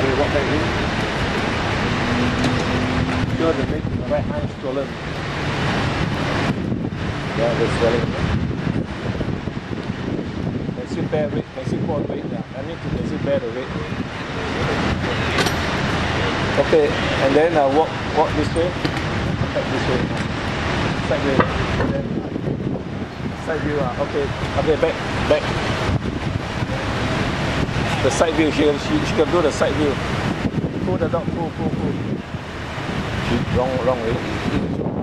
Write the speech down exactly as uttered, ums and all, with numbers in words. I mean, what they do. Sure, they're making the right hand to live. Yeah, they're swelling. They still bear weight, they still hold weight now. I mean, they still bear the weight. Okay, and then uh, walk, walk this way, back this way. Side way, and then side view, uh, okay, okay, back, back. The side view, she can, she, she can do the side view. Pull the dog, pull, pull, pull. She, wrong, wrong way.